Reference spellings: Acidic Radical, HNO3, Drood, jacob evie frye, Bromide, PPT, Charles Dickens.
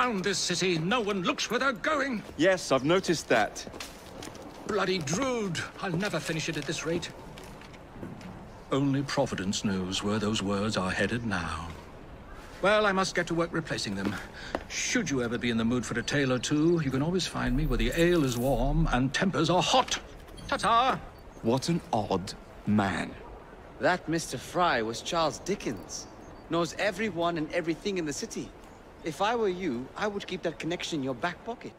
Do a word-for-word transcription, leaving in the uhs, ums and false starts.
around this city, no one looks where they're going. Yes, I've noticed that. Bloody drood. I'll never finish it at this rate. Only Providence knows where those words are headed now. Well, I must get to work replacing them. Should you ever be in the mood for a tale or two, you can always find me where the ale is warm and tempers are hot. Ta-ta! What an odd man. That Mister Frye was Charles Dickens. Knows everyone and everything in the city. If I were you, I would keep that connection in your back pocket.